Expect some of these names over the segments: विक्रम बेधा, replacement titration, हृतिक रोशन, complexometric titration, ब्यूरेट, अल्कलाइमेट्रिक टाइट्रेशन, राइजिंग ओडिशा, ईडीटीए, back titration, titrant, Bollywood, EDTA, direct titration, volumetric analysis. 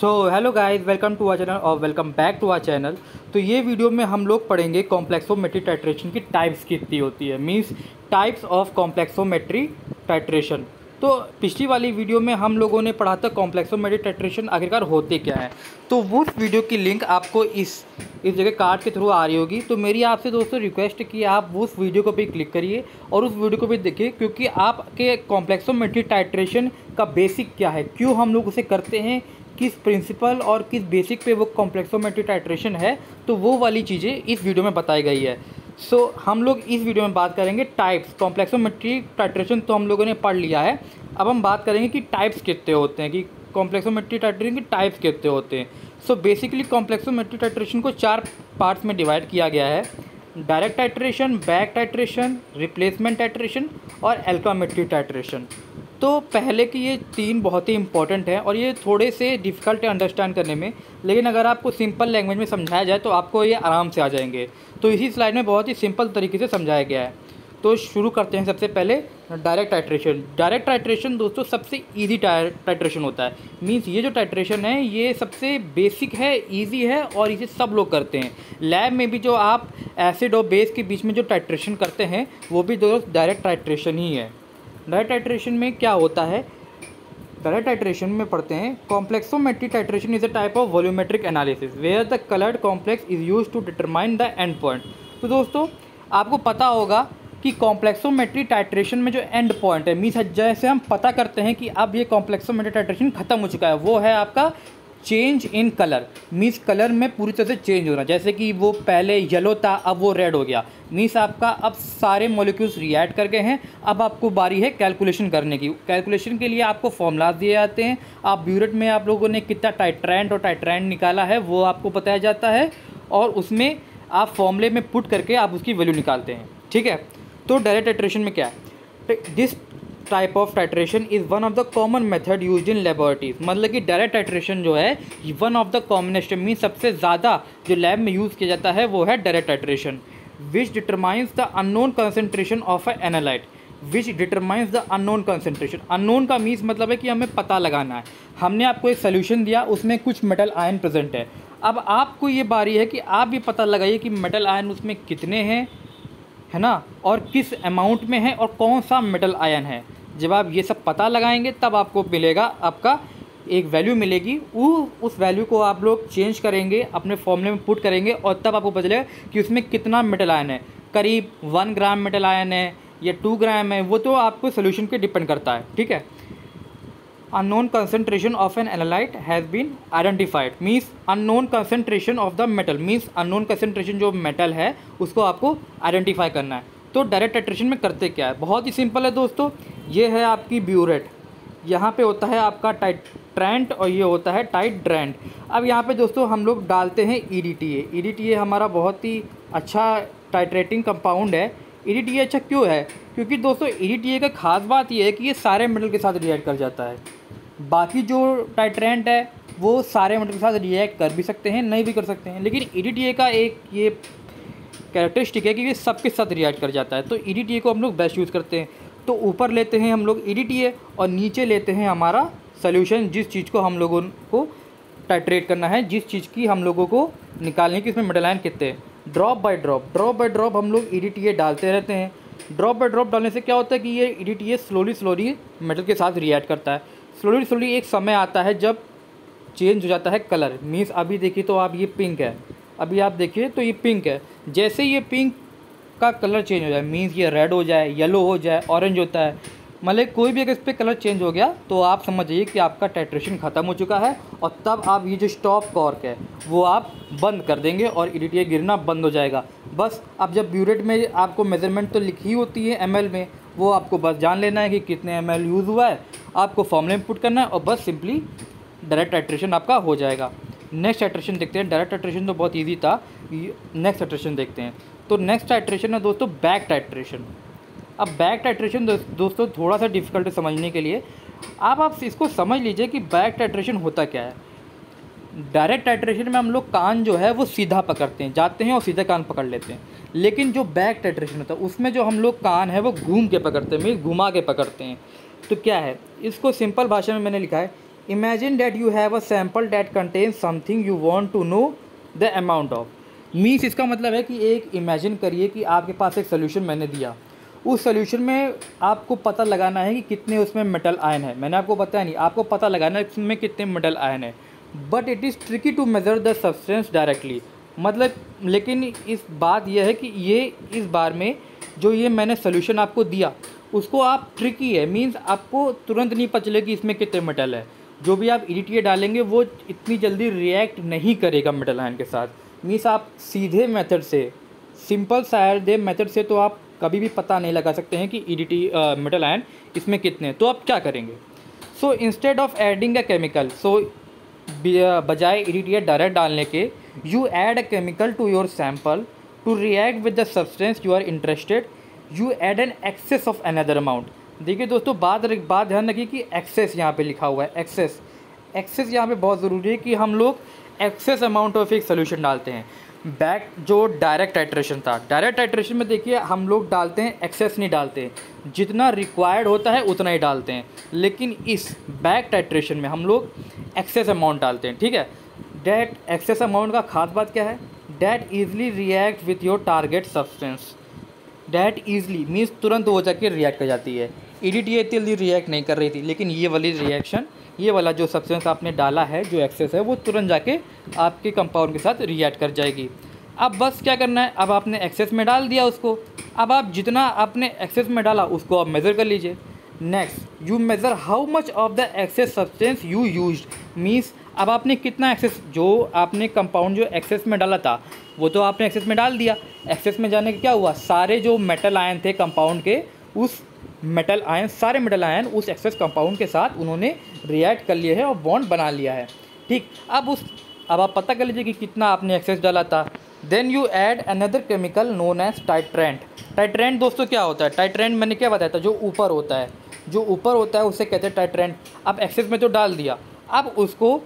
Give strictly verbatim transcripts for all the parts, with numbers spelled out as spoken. So hello guys, welcome to our channel और welcome back to our channel. तो ये video में हम लोग पढ़ेंगे कॉम्प्लेक्सोमेट्रिक टाइट्रेशन की टाइप्स कितनी होती है, means types of complexometric titration. तो पिछली वाली वीडियो में हम लोगों ने पढ़ा था कॉम्प्लेक्सोमेट्रिक टाइट्रेशन आखिरकार होते क्या है, तो वो वीडियो की लिंक आपको इस इस जगह कार्ड के थ्रू आ रही होगी। तो मेरी आपसे दोस्तों रिक्वेस्ट कि आप उस वीडियो को भी क्लिक करिए और उस वीडियो को भी देखिए, क्योंकि आपके कॉम्प्लेक्सोमेट्रिक टाइट्रेशन का बेसिक क्या है, क्यों हम लोग उसे करते हैं, किस प्रिंसिपल और किस बेसिक पे वो कॉम्प्लेक्सोमेट्रिक टाइट्रेशन है, तो वो वाली चीज़ें इस वीडियो में बताई गई है। सो so, हम लोग इस वीडियो में बात करेंगे टाइप्स कॉम्प्लेक्सोमेट्रिक टाइट्रेशन तो हम लोगों ने पढ़ लिया है। अब हम बात करेंगे कि टाइप्स कितने होते हैं, कि कॉम्प्लेक्सोमेट्रिक टाइट्रेशन के टाइप्स कितने होते हैं। सो बेसिकली कॉम्प्लेक्सोमेट्रिक टाइट्रेशन को चार पार्ट्स में डिवाइड किया गया है: direct titration, back titration, replacement titration और अल्कलाइमेट्रिक टाइट्रेशन। तो पहले की ये तीन बहुत ही इंपॉर्टेंट हैं और ये थोड़े से डिफ़िकल्ट है अंडरस्टैंड करने में, लेकिन अगर आपको सिंपल लैंग्वेज में समझाया जाए तो आपको ये आराम से आ जाएंगे। तो इसी स्लाइड में बहुत ही सिंपल तरीके से समझाया गया है। तो शुरू करते हैं सबसे पहले डायरेक्ट टाइट्रेशन। डायरेक्ट टाइट्रेशन दोस्तों सबसे ईजी टाइट्रेशन होता है, मीन्स ये जो टाइट्रेशन है ये सबसे बेसिक है, ईजी है और इसे सब लोग करते हैं। लैब में भी जो आप एसिड और बेस के बीच में जो टाइट्रेशन करते हैं वो भी दोस्तों डायरेक्ट टाइट्रेशन ही है। डायरेक्ट टाइट्रेशन में क्या होता है, डायरेक्ट टाइट्रेशन में पढ़ते हैं complexometric titration is a type of volumetric analysis where the coloured complex is use to determine the end point. तो दोस्तों आपको पता होगा कि कॉम्प्लेक्सोमेट्रिक टाइट्रेशन में जो एंड पॉइंट है, मीन्स जैसे हम पता करते हैं कि अब ये कॉम्प्लेक्सोमेट्रिक टाइट्रेशन खत्म हो चुका है, वो है आपका change in colour. Means colour में पूरी तरह से चेंज होना, जैसे कि वो पहले येलो था अब वो रेड हो गया, मीन्स आपका अब सारे मॉलिक्यूल्स रिएक्ट कर गए हैं। अब आपको बारी है कैलकुलेशन करने की। कैलकुलेशन के लिए आपको फॉर्मूलाज दिए जाते हैं, आप ब्यूरेट में आप लोगों ने कितना टाइट्रेंट और टाइट्रेंट निकाला है वो आपको बताया जाता है और उसमें आप फॉर्मूले में पुट करके आप उसकी वैल्यू निकालते हैं, ठीक है। तो डायरेक्ट टाइट्रेशन में क्या है, this type of titration is one of the common method use in laboratories. मतलब कि डायरेक्ट टाइट्रेशन जो है one of the commonest, mean सबसे ज़्यादा जो लैब में यूज़ किया जाता है वो है direct titration. Which determines the unknown concentration of a analyte, which determines the unknown concentration. Unknown का मीन्स मतलब है कि हमें पता लगाना है। हमने आपको एक सोल्यूशन दिया, उसमें कुछ मेटल आयन प्रेजेंट है, अब आपको ये बारी है कि आप भी पता लगाइए कि मेटल आयन उसमें कितने हैं, है ना, और किस अमाउंट में है और कौन सा मेटल आयन है। जब आप ये सब पता लगाएंगे तब आपको मिलेगा, आपका एक वैल्यू मिलेगी, वो उस वैल्यू को आप लोग चेंज करेंगे, अपने फॉर्मूले में पुट करेंगे और तब आपको पता चलेगा कि उसमें कितना मेटल आयन है। करीब वन ग्राम मेटल आयन है या टू ग्राम है, वो तो आपको सोल्यूशन पे डिपेंड करता है, ठीक है। Unknown concentration of an analyte has been identified, means unknown concentration of the metal, means unknown concentration जो मेटल है उसको आपको आइडेंटिफाई करना है। तो डायरेक्ट टाइट्रेशन में करते क्या है, बहुत ही सिंपल है दोस्तों। ये है आपकी ब्यूरेट, यहाँ पे होता है आपका टाइट्रेंट और ये होता है टाइट्रेंट। अब यहाँ पे दोस्तों हम लोग डालते हैं E D T A. E D T A हमारा बहुत ही अच्छा टाइट्रेटिंग कंपाउंड है। ई डी टी ए अच्छा क्यों है, क्योंकि दोस्तों ई डी टी ए का खास बात ये है कि ये सारे मेटल के साथ रिएक्ट कर जाता है। बाकी जो टाइट्रेंट है वो सारे मेटल के साथ रिएक्ट कर भी सकते हैं, नहीं भी कर सकते हैं, लेकिन ई डी टी ए का एक ये कैरेक्टरिस्टिक है कि ये सबके साथ रिएक्ट कर जाता है। तो ई डी टी ए को हम लोग बेस्ट यूज़ करते हैं। तो ऊपर लेते हैं हम लोग ई डी टी ए और नीचे लेते हैं हमारा सोल्यूशन, जिस चीज़ को हम लोगों को टाइट्रेट करना है, जिस चीज़ की हम लोगों को निकालने की उसमें मेटल आयन कितने हैं। Drop by drop drop by drop हम लोग ई डी टी ए डालते रहते हैं। ड्रॉप बाय ड्रॉप डालने से क्या होता है कि ये E D T A slowly slowly metal के साथ रिएक्ट करता है। स्लोली स्लोली एक समय आता है जब चेंज हो जाता है कलर, मीन्स अभी देखिए तो आप ये पिंक है, अभी आप देखिए तो ये पिंक है, जैसे ये पिंक का कलर चेंज हो जाए, मीन्स ये रेड हो जाए, येलो हो जाए, ऑरेंज होता है, मतलब कोई भी अगर इस पर कलर चेंज हो गया तो आप समझ जाइए कि आपका टाइट्रेशन ख़त्म हो चुका है। और तब आप ये जो स्टॉप कॉर्क है वो आप बंद कर देंगे और ई डी टी ए गिरना बंद हो जाएगा। बस अब जब ब्यूरेट में आपको मेजरमेंट तो लिखी होती है एम एल में, वो आपको बस जान लेना है कि कितने एम एल यूज़ हुआ है, आपको फॉर्मूले में पुट करना है और बस सिंपली डायरेक्ट टाइट्रेशन आपका हो जाएगा। नेक्स्ट टाइट्रेशन देखते हैं। डायरेक्ट टाइट्रेशन तो बहुत ईजी था, नेक्स्ट टाइट्रेशन देखते हैं। तो नेक्स्ट टाइट्रेशन है दोस्तों बैक टाइट्रेशन। अब बैक टाइट्रेशन दो, दोस्तों थोड़ा सा डिफिकल्ट समझने के लिए आप आप इसको समझ लीजिए कि बैक टाइट्रेशन होता क्या है। डायरेक्ट टाइट्रेशन में हम लोग कान जो है वो सीधा पकड़ते हैं, जाते हैं और सीधा कान पकड़ लेते हैं, लेकिन जो बैक टाइट्रेशन होता है उसमें जो हम लोग कान है वो घूम के पकड़ते हैं, घुमा के पकड़ते हैं। तो क्या है, इसको सिंपल भाषा में मैंने लिखा है Imagine that you have a sample that contains something you want to know the amount of. Means इसका मतलब है कि एक इमेजिन करिए कि आपके पास एक सोल्यूशन मैंने दिया, उस सोल्यूशन में आपको पता लगाना है कि कितने उसमें मेटल आयन है। मैंने आपको बताया नहीं, आपको पता लगाना है उसमें कितने मेटल आयन है। But it is tricky to measure the substance directly, मतलब लेकिन इस बात यह है कि ये इस बार में जो ये मैंने सोल्यूशन आपको दिया उसको आप ट्रिकी है, मीन्स आपको तुरंत नहीं पता चले कि इसमें कितने मेटल है। जो भी आप ईडीटीए डालेंगे वो इतनी जल्दी रिएक्ट नहीं करेगा मेटल आयन के साथ। मीन्स आप सीधे मेथड से, सिंपल सादे मेथड से तो आप कभी भी पता नहीं लगा सकते हैं कि ईडीटीए मेटल आयन इसमें कितने हैं। तो आप क्या करेंगे? So instead of adding a chemical, so बजाय ईडीटीए डायरेक्ट डालने के you add a chemical to your sample to react with the substance you are interested, you add an excess of another amount. देखिए दोस्तों, बात बात ध्यान रखिए कि एक्सेस यहाँ पे लिखा हुआ है, एक्सेस एक्सेस यहाँ पे बहुत ज़रूरी है कि हम लोग एक्सेस अमाउंट ऑफ एक सोल्यूशन डालते हैं। बैक जो डायरेक्ट टाइट्रेशन था, डायरेक्ट टाइट्रेशन में देखिए हम लोग डालते हैं एक्सेस, नहीं डालते, जितना रिक्वायर्ड होता है उतना ही डालते हैं। लेकिन इस बैक टाइट्रेशन में हम लोग एक्सेस अमाउंट डालते हैं, ठीक है। डैट एक्सेस अमाउंट का खास बात क्या है? That easily react with your target substance. That easily means तुरंत हो जाके रिएक्ट कर जाती है। ईडीटीए इतनी रिएक्ट नहीं कर रही थी, लेकिन ये वाली रिएक्शन, ये वाला जो सब्सटेंस आपने डाला है, जो एक्सेस है, वो तुरंत जाके आपके कंपाउंड के साथ रिएक्ट कर जाएगी। अब बस क्या करना है, अब आपने एक्सेस में डाल दिया उसको, अब आप जितना आपने एक्सेस में डाला उसको आप मेज़र कर लीजिए। Next you measure how much of the excess substance you used, means अब आपने कितना एक्सेस, जो आपने कंपाउंड जो एक्सेस में डाला था वो तो आपने एक्सेस में डाल दिया। एक्सेस में जाने के क्या हुआ, सारे जो मेटल आयन थे कंपाउंड के, उस मेटल आयन, सारे मेटल आयन उस एक्सेस कंपाउंड के साथ उन्होंने रिएक्ट कर लिए हैं और बॉन्ड बना लिया है, ठीक। अब उस अब आप पता कर लीजिए कि कितना आपने एक्सेस डाला था। Then you add another chemical known as titrant. Titrant दोस्तों क्या होता है? टाइट्रेंट मैंने क्या बताया था, जो ऊपर होता है, जो ऊपर होता है उसे कहते हैं टाइट्रेंट। अब एक्सेस में तो डाल दिया, अब उसको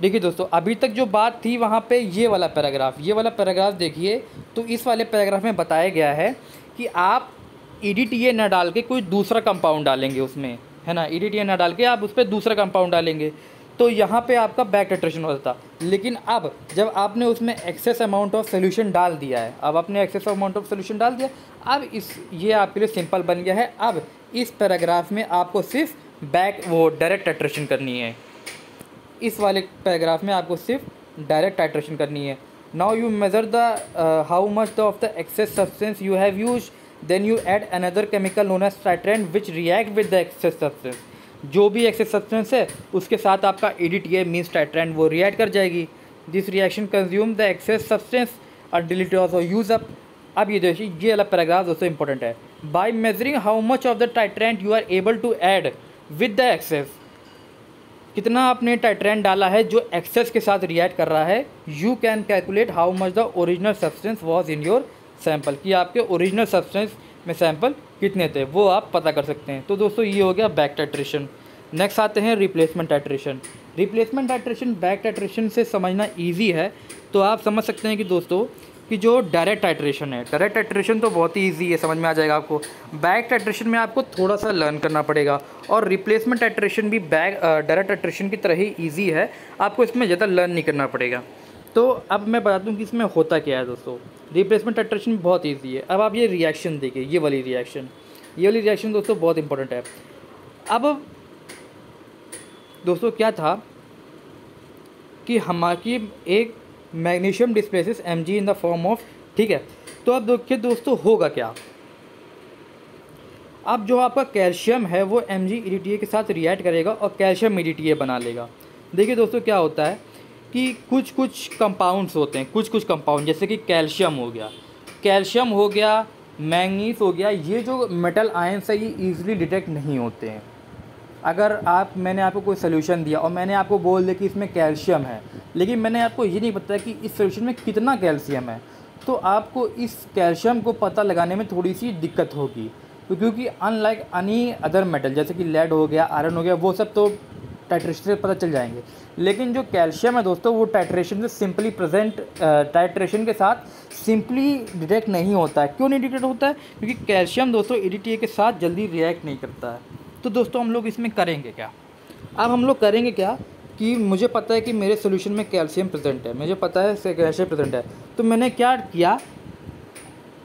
देखिए दोस्तों, अभी तक जो बात थी वहाँ पे ये वाला पैराग्राफ, ये वाला पैराग्राफ देखिए, तो इस वाले पैराग्राफ में बताया गया है कि आप ईडीटीए ना डाल के कोई दूसरा कंपाउंड डालेंगे उसमें, है ना, ईडीटीए ना डाल के आप उस पर दूसरा कंपाउंड डालेंगे। तो यहाँ पे आपका बैक टाइट्रेशन होता था। लेकिन अब जब आपने उसमें एक्सेस अमाउंट ऑफ सोल्यूशन डाल दिया है, अब आपने एक्सेस अमाउंट ऑफ सोल्यूशन डाल दिया, अब इस ये आपके लिए सिंपल बन गया है। अब इस पैराग्राफ में आपको सिर्फ बैक वो डायरेक्ट टाइट्रेशन करनी है, इस वाले पैराग्राफ में आपको सिर्फ डायरेक्ट टाइट्रेशन करनी है। Now you measure the how much of the excess substance you have use, then you add another chemical known as titrant which react with the excess substance. जो भी एक्सेस सब्सटेंस है उसके साथ आपका ईडीटीए means titrant वो react कर जाएगी। This reaction consume the excess substance until it was use up. अब ये देखिए, ये वाला पैराग्राफ दोस्तों इंपॉर्टेंट है। By measuring how much of the titrant you are able to add with the excess, कितना आपने टाइट्रेंट डाला है जो एक्सेस के साथ रिएक्ट कर रहा है, you can calculate how much the original substance was in your sample, कि आपके ओरिजिनल सब्सटेंस में सैंपल कितने थे वो आप पता कर सकते हैं। तो दोस्तों ये हो गया बैक टाइट्रेशन। नेक्स्ट आते हैं replacement titration. Replacement titration back titration से समझना ईजी है, तो आप समझ सकते हैं कि दोस्तों कि जो डायरेक्ट टाइट्रेशन है, डायरेक्ट टाइट्रेशन तो बहुत ही ईजी है, समझ में आ जाएगा आपको। बैक टाइट्रेशन में आपको थोड़ा सा लर्न करना पड़ेगा, और रिप्लेसमेंट टाइट्रेशन भी बैक डायरेक्ट टाइट्रेशन की तरह ही ईजी है, आपको इसमें ज़्यादा लर्न नहीं करना पड़ेगा। तो अब मैं बता दूं कि इसमें होता क्या है दोस्तों। रिप्लेसमेंट टाइट्रेशन बहुत ईजी है। अब आप ये रिएक्शन देखिए, ये वाली रिएक्शन, ये वाली रिएक्शन दोस्तों बहुत इंपॉर्टेंट है। अब दोस्तों क्या था कि हमारी एक magnesium displaces Mg in the form of, ठीक है। तो अब देखिए दोस्तों होगा क्या, अब जो आपका कैल्शियम है वो Mg ईडीटीए के साथ रिएक्ट करेगा और कैल्शियम ईडीटीए बना लेगा। देखिए दोस्तों क्या होता है कि कुछ कुछ कंपाउंड्स होते हैं, कुछ कुछ कंपाउंड, जैसे कि कैल्शियम हो गया, कैल्शियम हो गया मैंगनीज हो गया, ये जो मेटल आयन्स है ये ईजिली डिटेक्ट नहीं होते हैं। अगर आप मैंने आपको कोई सोल्यूशन दिया और मैंने आपको बोल दिया कि इसमें कैल्शियम है, लेकिन मैंने आपको ये नहीं बताया कि इस सोल्यूशन में कितना कैल्शियम है, तो आपको इस कैल्शियम को पता लगाने में थोड़ी सी दिक्कत होगी। तो क्योंकि अनलाइक एनी अदर मेटल, जैसे कि लेड हो गया, आयरन हो गया, वो सब तो टाइट्रेशन से पता चल जाएंगे, लेकिन जो कैल्शियम है दोस्तों वो टाइट्रेशन से सिंपली प्रेजेंट टाइट्रेशन के साथ सिंपली डिटेक्ट नहीं होता है। क्यों नहीं डिटेक्ट होता है? क्योंकि कैल्शियम दोस्तों ईडीटीए के साथ जल्दी रिएक्ट नहीं करता है। तो दोस्तों हम लोग इसमें करेंगे क्या, अब हम लोग करेंगे क्या कि मुझे पता है कि मेरे सॉल्यूशन में कैल्शियम प्रेजेंट है, मुझे पता है कैल्शियम प्रेजेंट है, तो मैंने क्या किया,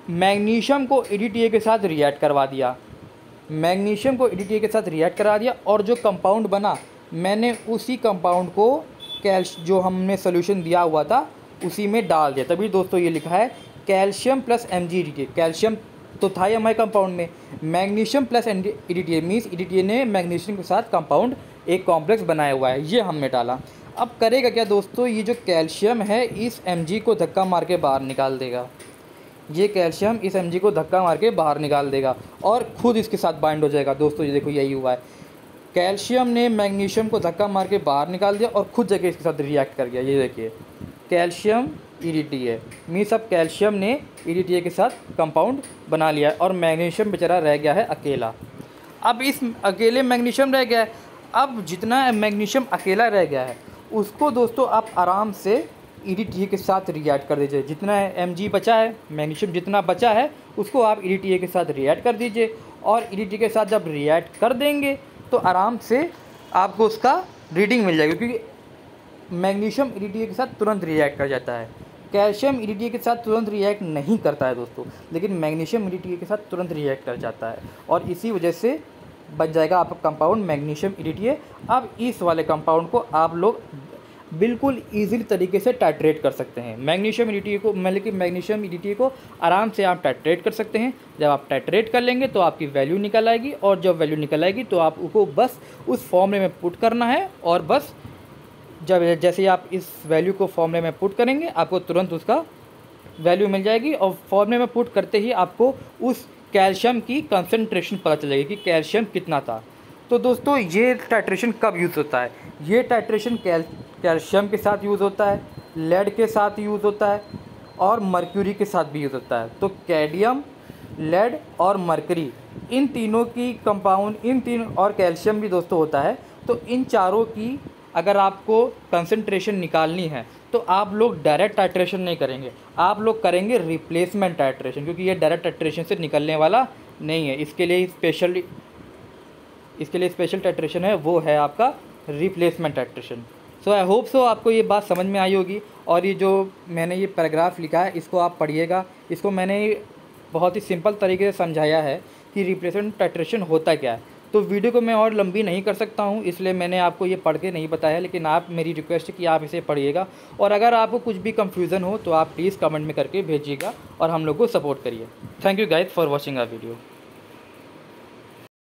मैग्नीशियम को ईडीटीए के साथ रिएक्ट करवा दिया, मैग्नीशियम को ईडीटीए के साथ रिएक्ट करा दिया और जो कंपाउंड बना मैंने उसी कंपाउंड को कैल्श जो हमने सॉल्यूशन दिया हुआ था उसी में डाल दिया। तभी दोस्तों ये लिखा है calcium plus M G ईडीटीए, calcium तो था ही हमारे कंपाउंड में, magnesium plus ईडीटीए means ईडीटीए ने मैग्नीशियम के साथ कंपाउंड एक कॉम्प्लेक्स बनाया हुआ है, ये हमने डाला। अब करेगा क्या दोस्तों, ये जो कैल्शियम है इस एम जी को धक्का मार के बाहर निकाल देगा, ये कैल्शियम इस एम जी को धक्का मार के बाहर निकाल देगा और ख़ुद इसके साथ बाइंड हो जाएगा। दोस्तों ये देखो यही हुआ है, कैल्शियम ने मैग्नीशियम को धक्का मार के बाहर निकाल दिया और ख़ुद जगह इसके साथ रिएक्ट कर गया। ये देखिए कैल्शियम ईडीटीए मीन्स अब कैल्शियम ने ईडीटीए के साथ कंपाउंड बना लिया है और मैग्नीशियम बेचारा रह गया है अकेला। अब इस अकेले मैग्नीशियम रह गया है, अब जितना मैग्नीशियम अकेला रह गया है उसको दोस्तों आप आराम से ईडीटीए के साथ रिएक्ट कर दीजिए। जितना एमजी बचा है, मैग्नीशियम जितना बचा है उसको आप ईडीटीए के साथ रिएक्ट कर दीजिए और ईडीटीए के साथ जब रिएक्ट कर देंगे तो आराम से आपको उसका रीडिंग मिल जाएगी, क्योंकि मैग्नीशियम ईडीटीए के साथ तुरंत रिएक्ट कर जाता है, कैल्शियम ईडीटीए के साथ तुरंत रिएक्ट नहीं करता है दोस्तों, लेकिन मैग्नीशियम ईडीटीए के साथ तुरंत रिएक्ट कर जाता है और इसी वजह से बन जाएगा आपका कंपाउंड मैग्नीशियम ईडीटीए। अब इस वाले कंपाउंड को आप लोग बिल्कुल ईजिली तरीके से टाइट्रेट कर सकते हैं, मैग्नीशियम ईडीटीए को मतलब कि मैग्नीशियम ईडीटीए को आराम से आप टाइट्रेट कर सकते हैं। जब आप टाइट्रेट कर लेंगे तो आपकी वैल्यू निकल आएगी और जब वैल्यू निकल आएगी तो आप उसको बस उस फॉर्मूले में पुट करना है और बस जब जैसे ही आप इस वैल्यू को फॉर्मूले में पुट करेंगे आपको तुरंत उसका वैल्यू मिल जाएगी और फॉर्मूले में पुट करते ही आपको उस कैल्शियम की कंसनट्रेशन पता चलेगी कि कैल्शियम कितना था। तो दोस्तों ये टाइट्रेशन कब यूज़ होता है, ये टाइट्रेशन कैल कैल्शियम के साथ यूज़ होता है, लेड के साथ यूज़ होता है और मरक्यूरी के साथ भी यूज़ होता है। तो कैडियम, लेड और मरक्यूरी इन तीनों की कंपाउंड, इन तीन और कैल्शियम भी दोस्तों होता है, तो इन चारों की अगर आपको कंसंट्रेशन निकालनी है तो आप लोग डायरेक्ट टाइट्रेशन नहीं करेंगे, आप लोग करेंगे रिप्लेसमेंट टाइट्रेशन, क्योंकि ये डायरेक्ट टाइट्रेशन से निकलने वाला नहीं है। इसके लिए स्पेशल इसके लिए स्पेशल टाइट्रेशन है, वो है आपका replacement titration. So I hope so आपको ये बात समझ में आई होगी और ये जो मैंने ये पैराग्राफ लिखा है इसको आप पढ़िएगा, इसको मैंने बहुत ही सिंपल तरीके से समझाया है कि रिप्लेसमेंट टाइट्रेशन होता क्या है। तो वीडियो को मैं और लंबी नहीं कर सकता हूँ, इसलिए मैंने आपको ये पढ़ के नहीं बताया, लेकिन आप मेरी रिक्वेस्ट है कि आप इसे पढ़िएगा और अगर आपको कुछ भी कंफ्यूजन हो तो आप प्लीज़ कमेंट में करके भेजिएगा और हम लोग को सपोर्ट करिए। Thank you guys for watching our video.